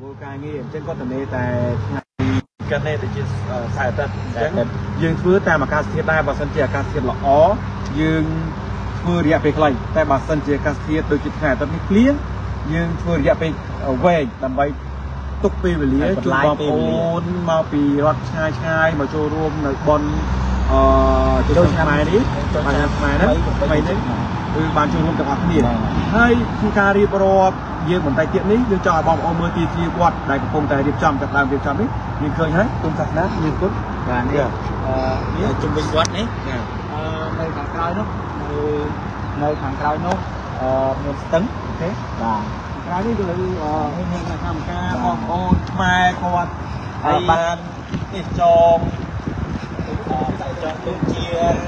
คือการรีบรอบยืมเหมือนแต่เตี้ยนี้ยืมจอยบอมออมมือตีทีกวดได้กระพงแต่รีบจำกับตามรีบจำนี่มีเคยฮะตุ้มสักนะยืมกุ๊ดการเนี่ยจุ่มเป็นวัดนี่มันทางกลางเนาะในทางกลางเนาะมีเติมเท่าการนี่ดูเลยเฮงเฮงทางกลางเนาะมีเติมเจียร์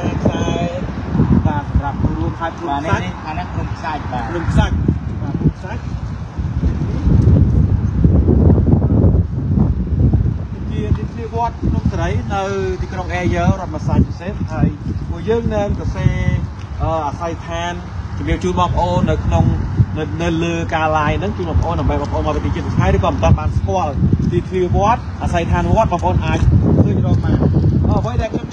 ไว้ได้เครื่อง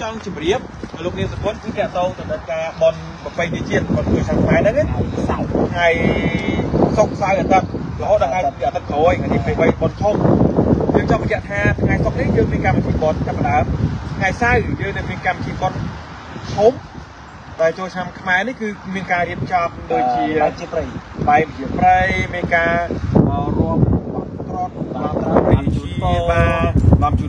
จังจิบเรียบ ลูกนี้สปอนที่แกโตแต่แต่บอลไปดิจิตบอลคือช่างไฟได้ไหมเสาไงซกไซด์กันตั้งล้อดังไงเดี๋ยวมันโถยอันนี้ไปบอลท่องเดี๋ยวจะมันจะแทนไงซกนี้ยืมมีการไปที่บอลจับดาบไงไซด์ยืมในมีการที่บอลชมไปโจชามขมายนี่คือมีการเรียบจำโดยเชียร์จิบไปไปเหยียบไปมีการรวมรถรถตามตามไป มาเพลงมาในต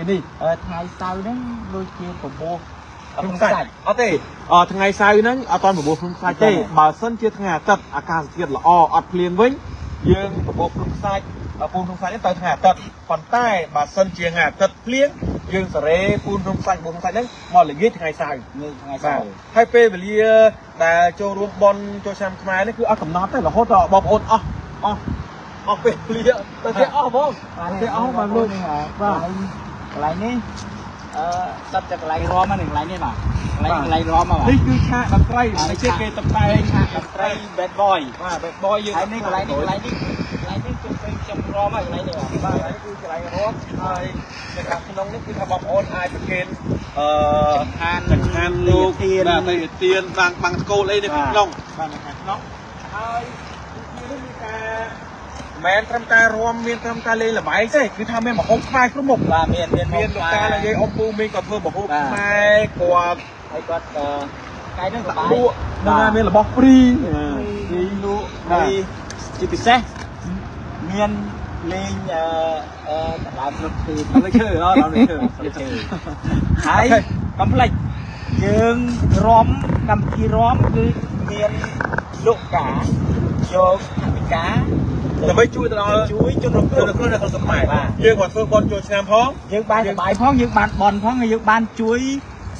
ีนี่ทางไซน์นั้นโดยเชียร์ผมโบ ออกไปเปลี่ยนแต่ที่ออกบ่มาที่ออกมาลุยหาบ่ไหลนี่สับจากไหลร้อมมาหนึ่งไหลนี่บ่ไหลนี่ไหลนี่คือเป็นจำร้อมมาไหลนี่บ่ไหลคือไหลร้อมมานี่คือชาบักไกรไม่ใช่เกตตะไกรชาบักไกรแบดบอยแบดบอยอยู่ไหลนี่คือไหลร้อมใช่นะครับน้องนี่คือระบบออนไลน์เป็นเกณฑ์ทานทานลูกที่แบบไปเตียนบางโกเลยเนี่ยพี่น้อง มันทำการเรียนหลายเส้นคือทำให้หมกไฟครบหมดเมียนเมียนเมียนลูกกาโยกกา แต่ไม่ช่วยตลอดช่วยจนเราเกิดเกิดสมัยบ้างเยอะกว่าเพื่อนคนโจชนะพ้องเยอะบ้านสบายพ้องเยอะบ้านบ้านจุ้ย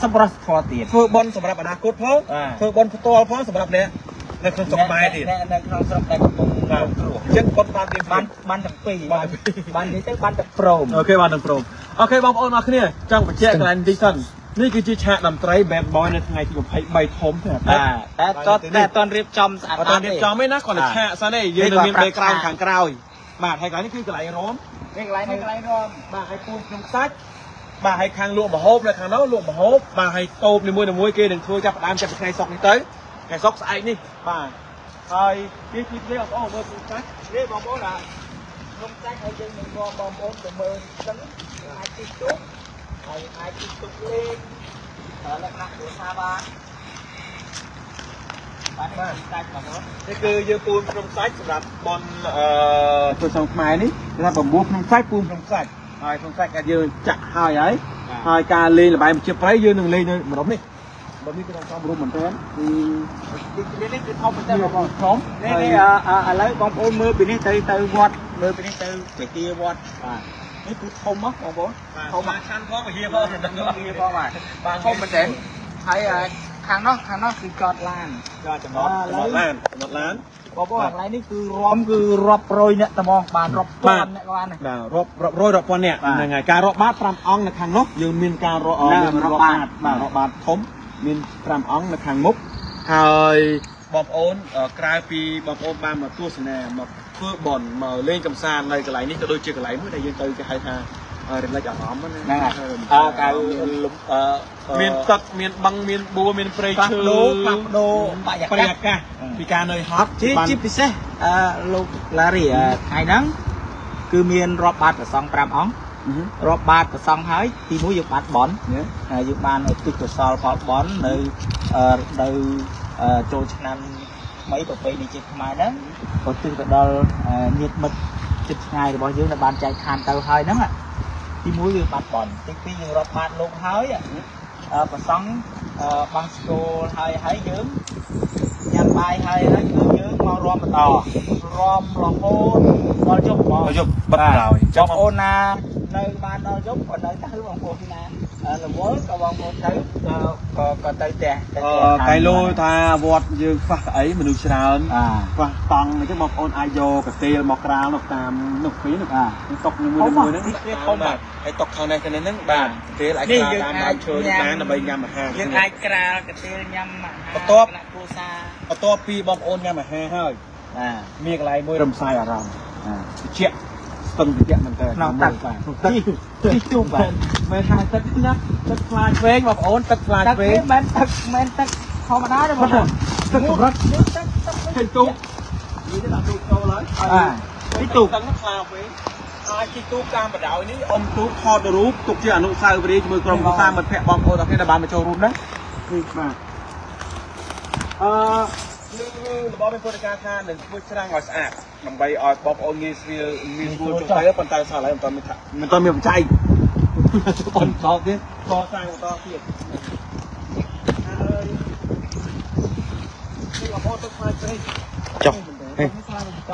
สปอร์ตขอเตียนเพื่อบอลสำหรับอนาคตพ้องเพื่อบอลฟุตบอลพ้องสำหรับเนี้ยในคนสมัยดีบ้านบ้านทั้งปีบ้านทั้งเต็มบ้านทั้งโปร่งโอเคบ้านทั้งโปร่งโอเคบ้านโปร่งเอาขึ้นเนี่ยจังไปแจกกันดิสัน นี่คือยืมปูนพนมไซส์สำหรับ บอลตัวสองไม้นี่ระบบปูนพนมไซส์ปูนพนมไซส์การยืมจะหายไอ้การเลี้ยงระบายมันจะไปยืมหนึ่งเลี้ยงหนึ่งแบบนี้แบบนี้ก็ต้องรวมเหมือนเดิมนี่นี่นี่คือเขาเป็นเจ้าของของนี่นี่อะไรบอลปูนมือปีนี้เตยเตยวัดมือปีนี้เตยเตยกีวัด นี่คือทมมั้งของผมทมมาชั้นพ่อมาเฮียพ่อมาเฮียพ่อมาบางทมมันเด่นใครอะไรข้างนอกคือกอดล้านจะนอดล้านบอกว่าอะไรนี่คือร้อมคือรอบโรยเนี่ยตะมองบานรอบปอนเนี่ยวันน่ะรอบโรยรอบปอนเนี่ยยังไงการรอบบาดตามอ่องในข้างนอกยังมีการรออ่องรอบบาดทมมีตามอ่องในข้างมุกหายบอบโอนกลายปีบอบโอนบานมาตัวสนามมาเพื่อบอลมาเล่นกำซานในกระไรนี่จะโดยเจอกระไรเมื่อใดยังเตยจะหายทางเรื่องอะไรอย่างน้อมมันนะการมีตัดมีบังมีบัวมีเปรย์ชื่อปลาโดปลาหยักพิการเลยฮอตจิ๊บพิเศษลูกลารี่ไอ้นังคือมีรอบบาดกับซองปรามอ้องรอบบาดกับซองหายทีมุ้ยยุบบาดบอลยุบบาดติดกับซอลบอลในโจชนันmấy tổ bay đi chụp máy đó còn từ từ đó nhiệt mực chụp ngày rồi bao nhiêu là bàn chạy khàn tàu hơi đó ạ thì muối vừa bạt bẩn thì khi vừa lọt bạt luôn hơi ạ và sóng băng sô hơi hái dướng nhăn bay hơi hái dướng mau rom mà to rom hôn rôm chụp bắt đầu chụp ôn na nơi ban đó chụp còn nơi ta hứa bằng cô thì na là muốn cầu bằng cô thứ còn tới trẻ cái lôi tha vọt như pha ấy mình được sờn và tòng này cái một ôn ayo cà tê một rau một tam một phí được à tộc người mưa đấy không màไอตกทางในกันนั่นบ้างเตะหลายการตามมาเชิญร้านอะไรยำมาห้างยังไงกระกระเตะยำมาประตูประตูปีบอมโอนยำมาห้างเฮ้ยมีอะไรมวยรำไส้อารามเจี๊ยบตึงเจี๊ยบมันเตะน้ำตัดไปที่จุ่มไปไม่ทางตัดนักตัดปลายเฟ้งบอมโอนตัดปลายเฟ้งแมนตัดเข้ามาได้เลยบอมตัดตุกรัดตัดตุกนี่จะตัดตุกโตเลยที่ตุกตัดนักคลาวเฟ้งที่ตู้การประดาวนี้อมตู้คอดรูปตุกเจียนุสายบริจมือกรมสร้างมันแพะบอมโอตะเทนบานมาโชว์รูปนะนี่มาระบบเป็นบริการทางหนึ่งผู้ชนะงอสอาดนำใบออยบอมโอเงี้ยเรียมีผู้จุดไฟและปันตาสาหร่ายตอนมีใจตอนตอกนี่คอสร้างตอกเทียบ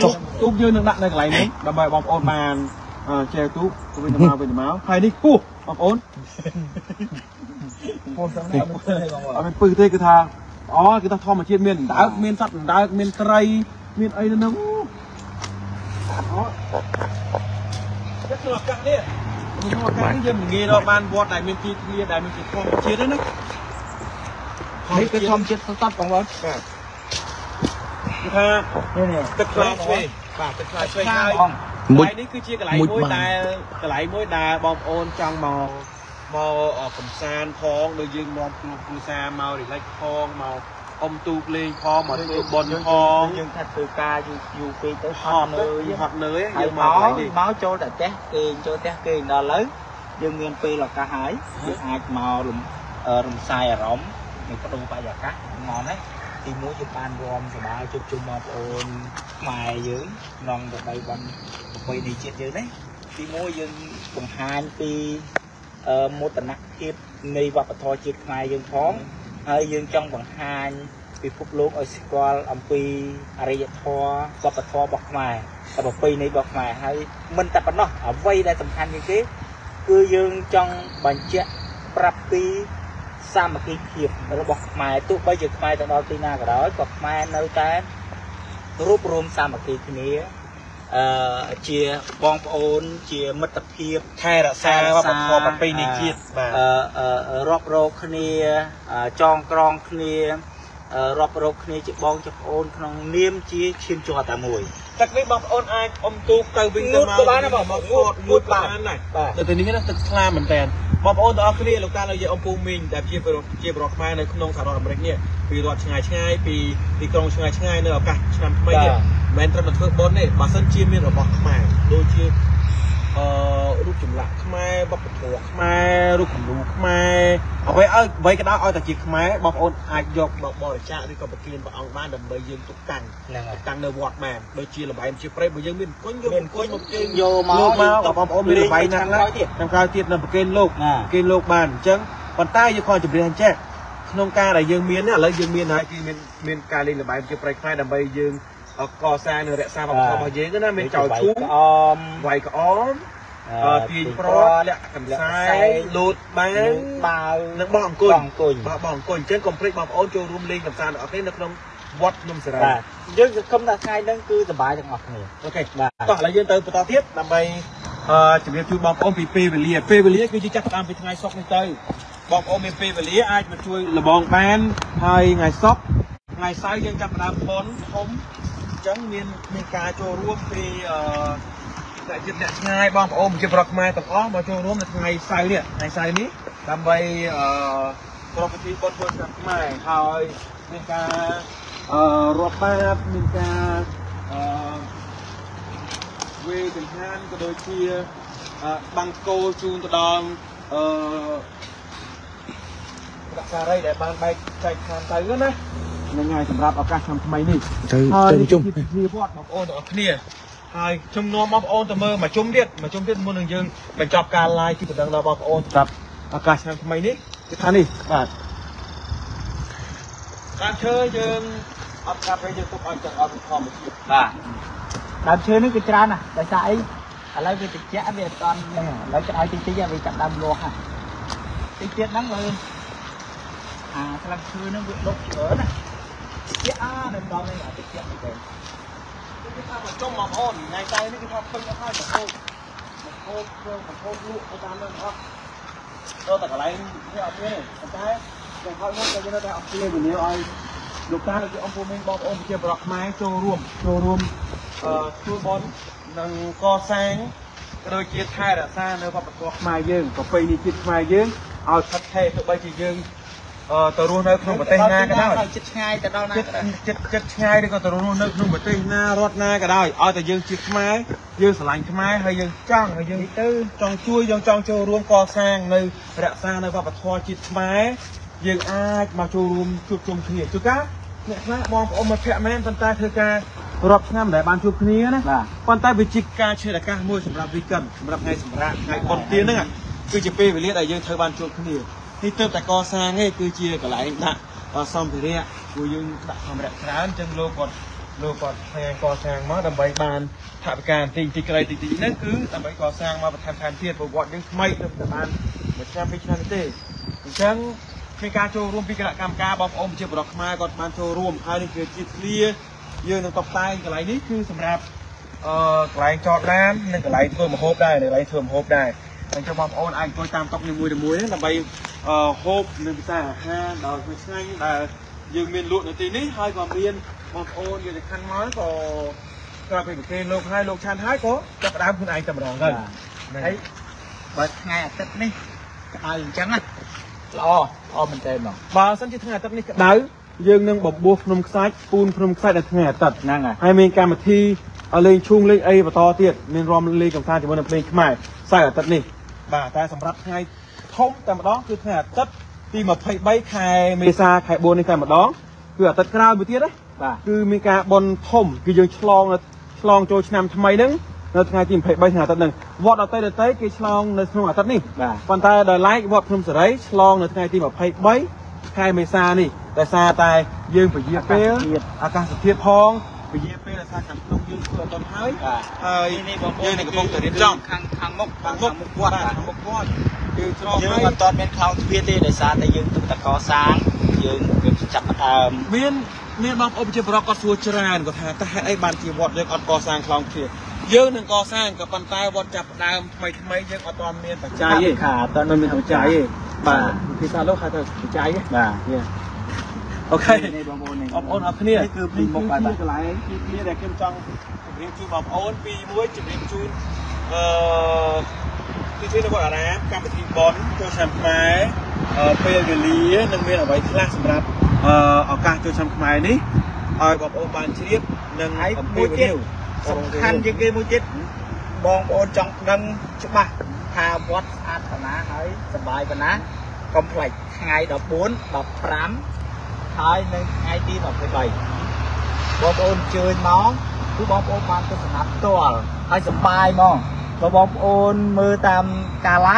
จบตู้ยืนหนักๆในไหลนี้นำใบบอมโอมาเจอตู้เป็นมาใครนี่กู้บอมโอนเป็นปืนเตะกระทากระทาทอมมาเชียนเมียนดาวเมียนสัตว์ดาวเมียนไตรเมียนไอ้นั่นนะจะสลับกันเนี่ยมันจะมีเงี้ยเราบ้านบอดไหนเมียนจีเมียนไหนเมียนจีทอมเชียนนั่นนะนี่คือทอมเชียนสัตว์ของเราตึกลายช่วยตึกลายช่วยง่ายมุดนี่คือเชี่ยกระไหลมุ้ยตายกระไหลมุ้ยตาบอมโอนจังเมาขมซานคลองโดยยืนมองกลุ่มกูซาเมาหรือไรคลองเมาอมตูเลงคลองหมอนตูบนคลองยืนถัดตือกาอยู่ปีเตอร์หอบเนยยืนเมาโจแต่แจ๊กเกย์โจแจ๊กเกย์ดอเลยยืนเงินปีหลอกกระหายยืนอาจเมาลมทรายร้องมีกระดูกปลาหยากักนอนเลยที่มุ้ยจะปานรวมสบายจุ่มๆมาโอนหมายยืนนอนแบบใบบันใบดีเจ็ดยืนเลยที่มุ้ยยืนกลุ่มหานปีมุตนักเก็บในวัปทอจิตหมายยืนท้องยืนจังหวังหานปีพุกลูกอสิกรอัมพีอริยทอวัปทอบอกหมายแต่บอกปีในบอกหมายให้มันแต่ปนเนาะไว้ได้สำคัญอย่างนี้คือยืนจังบัญชีปรับปีสามกีเขียบเราบอกหมายตู้ใบหยุดหมายตอนเราตีนาก็ได้บอกหมายในแต่รวบรวมสามกีทีนี้เจียบองโอนเจียมัตเพียบแค่ละแซ่ว่าพอมันไปในจิตรอบโรคเนียจองกรองเนียรอบโรคเนียจีบองจีโอนขนมเนียมเจียชิมจัวตาหมวยจากนี้บองโอนไออมตู้เตยวิ่งกันมามุดบ้านไหนแต่ตัวนี้ก็ตึกคลาเหมือนกันบอมโอนต่อคลีลูกตาเราเยอะอมปูมิงแต่เจี๊ยบรอกมาในขนมสารอเมริกเนี่ยปีรอดช่างง่ายปีกรองช่างง่ายเนี่ยเอากันช่างไม่เนี่ยแมนตระหนักบอลเนี่ยบาสันเจี๊ยบมีระบบใหม่โดยที่รูปจุ่มหลักใหม่บอมปะถั่วใหม่รูปขนมใหม่เอาไว้ไว้ก็ได้เอาแต่จีบใหม่บอมโอนอายยกบอลจ่าที่กองปะกินบอมเอาบ้านดำใบยืนตุกตังตังเนื้อวอดแมนโดยที่ระบายมันจะเปรี้ยวยืนมีก้นมันเก่งโยมาต่อบอมโอนมีระบายนั่งแล้วนั่งคลายเทียบนั่งปะกินโลกบ้านจังปันใต้ยังคอยจุ่มเรียนแจ๊กขนมกาอะไรยืนมีเนี่ยแล้วยืนมีนะที่มีการเรียนระบายมันจะเปรี้ยวคลายดำใบยืนก็แซนเนื้อแซนแบบพอเยอะก็น่าเป็นเจ้าชู้ไหวก็อ้อม ตีโปรเละกับสายหลุดแบงบ่าวนักบ่องกุลบ่องกุลเช่นคอมพลีทบ่าวโอโจรูมลิงกับสารออกเล่นนักลงวัดนุ่มสลายยืนคำตาใครนั่นคือสบายจังออกเลยโอเคต่อเลยยืนเติมต่อเทียบนำไปจะเรียกช่วยบ่าวโอมปีปีเปลี่ยนปีเปลี่ยนคือจะจับตามไปทางไอ้ซอกในเตยบ่าวโอมปีปีเปลี่ยนไอ้จะมาช่วยระบองแบนให้ไงซอกไงสายยืนจับตามบอลผมจังเมียนเมกาโจรูมปีแต่จุดเนี่ยง่ายบางโอ้มจะปรักมาต่อมาโจร่วมในไงไซเนี่ยไงไซนี้ทำไปปรากฏที่บนบนกับไม้หอยมีการรบป้ามีการเวถึงห้านก็โดยเชียบางโกจูนตะดองรักษาได้แต่บางใบใจทานใจก็นะง่ายสำหรับเอาการทำทำไมนี่หอยจุ่มมีพอดบางโอ้ต่อเคลียชมน้องบอบโอนแต่เมื่อมาชมเด็ดมือหนึ่งยืนไปจับการไล่ที่กระดังเราบอบโอนครับอากาศทางทำไมนี่จะทานนี่การเชื่อยืนอับการไปยืนตกอับจากอับคอมไปที่การเชื่อนี่คือจานอ่ะแต่ใส่อะไรไปติดแย่เบียดตอนแล้วจะไอ้ติดแย่ไปจับดำโลหะติดแย่นั่งเลยกำลังเชื่อนั่งลบเฉยนะแย่ดำดำเลยอ่ะติดแย่ไปเต็มที่ข้าวมันจมมาอ้อนในใจนี่คือข้าวต้มข้าวผัดโคกผัดโคกลูกอาจารย์นั่นครับเราตักอะไรที่เอาเนี่ยอาจารย์แต่ข้าวมันจะยังได้เอาเปลือกอยู่เนี่ยไอ้ลูกตาเราจะเอาพวกมันบอบอมเกี่ยวกับไม้โจรวมช่วยบอลนั่งก่อแสงก็โดยเกียรติไทยแต่ซ่าเนื้อผัดโคกไม้ยืงกับไปนี่จิตไม้ยืงเอาชัดเทตัวใบจียืงตัวรู้นึกนุ่มแบบเต้นหน้าก็ได้จิตง่ายแต่เราหน้าจิตง่ายด้วยก็ตัวรู้นึกนุ่มแบบเต้นหน้ารอดหน้าก็ได้เอาแต่ยืนจิตไม้ยืนสลังไม้ให้ยืนจ้างให้ยืนจ้องช่วยยังจ้องโจรวมก่อสร้างในระสร้างในความประทอจิตไม้ยืนอาจมาโจรวมจุดจมเขียดจุกะเนี่ยนะมองออกมาแฉะแม่นปันตาเธอกะรอบง่ำไหนบานชุบนี้นะปันตาวิจิกาเชิดกะมวยสำหรับวิกันสำหรับไงสำหรับไงคนเตี้ยนั่งอ่ะคือจะเป้ไปเรียกอะไรยืนเธอบานชุบนี้ที่เติมแต่กอแซงให้คือเจียกับไหลนะซ้อมไปเรียกกูยังตัดความแรงร้านจังโลกอดแทงกอแซงมาดำใบบานถ่ายการติดอะไรติดนั่นคือดำใบกอแซงมาประทานการเทียบประวัติยังไม่เติมแต่บานเหมือนแชมป์พิชานเต้จังมีการโชว์รวมพิการกรรมการบอมอมเชียบดอกมากอดบานโชว์รวมใครนี่คือจิตเลียยืนตบตายกับไหลนี่คือสำหรับกับไหลจอดน้ำนั่นกับไหลเทิมโฮบได้ในไหลเทิมโฮบได้แต่จะบอมอมไอ้ตัวตามตบในมวยนั่นดำใบโฮปหนึ่งแต่ห้าดาวไม่ใช่แต่ยังมีลุ้นในทีนี้ให้ความเรียนบอลโอนอยู่ในคันม้าก็กลายเป็นเกมโลกให้โลกชาญให้ก็จับดามคุณไอ้จับรองกันไอ้บัดไงตัดนี่ไอ้จังนะรอมันเต็มหรอบาสันจิตไงตัดนี่ได้ยังนั่งบอบบวกพนมไซด์ปูนพนมไซด์แต่ไงตัดนั่งไงให้มีการมาที่อะไรช่วงเล็กไอ้ประตูเตี้ยมีรอมเล็กกับท่าที่มันเพลงใหม่ไซด์ตัดนี่บาแต่สำหรับไงท้องแต่มาดองคือขนาดตัดตีมาไพ่ใบไข่เมซาไข่โบนในแต่มาดองคือตัดกล้าวไปเตี้ยนะคือมีการบอลทมคือยังฉลองโจชนามทำไมนึงเราทายตีมไพ่ใบขนาดตัดหนึ่งวอดเอาเตยเตยคือฉลองในสนามตัดนี่ปันตาได้ไลค์วอดพนมสไลด์ฉลองในทายตีมาไพ่ใบไข่เมซานี่แต่ซาตายยืมไปเยียบเป้อาการสะเทียดพองไปเยียบเป้แต่ซาขันลงยืมเพื่อตอนท้ายยืมในกระพงแต่เรียนจ้องคางมกวอดยืนมันตอนเป็นคลองเวียดเดย์ซาแต่ยืนตุ๊กตากอสางยืนจับตามเมียนบางอบเจบรอกก็สัวจรานก็หาแต่ไอ้บานที่วอดยืนอดกอสางคลองเขียดยืนหนึ่งกอสางกับปันตายวอดจับตามทำไมยืนอดตอนเมียนตัดใจขาตอนมันมีหัวใจบ่าพิซาโลขาเธอหัวใจบ่าเนี่ยโอเคอบอ้นอัพเนี่ยคือปีมกไปแบบไรปีแต่เข้มจังเรียนจูบอบอ้นปีมวยจุดเรียนจูนที่เราบอกนะการปฏิบัติโจชมไม้เปลี่ยนเลี้ยนังเมียนเอาไว้ที่ล่างสำหรับเอาการโจชมไม้นี้เอาแบบโอบานเชียบนังไอ้มูจิตสำคัญยังกี่มูจิตบองโอจังนังจุบะทาวัดอาถรรพ์นะเฮ้ยสบายกันนะคอมพลีทไงดอกบุญดอกพรำท้ายในไอทีดอกไปบองโอนเชยน้องผู้บองโอบานก็สนับตัวให้สบายมองบอบโอนมือตามกาไล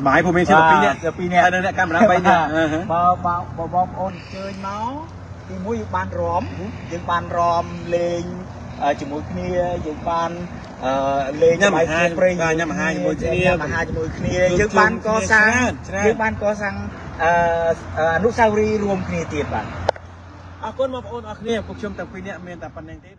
สบายผมเองเชื่อปีเนี่ยอันนั้นการมันไปเนี่ยบอบโอนเจอเนาะที่มุ้ยบานรอมเลงจมูกเนี่ยอยู่บาน อนุสาวรีย์รวมคณีเตียบบัน อาคนมาพูดออกเนี่ยพวกชมแต่ปีนี้เมียนแต่ปันแดงเตะ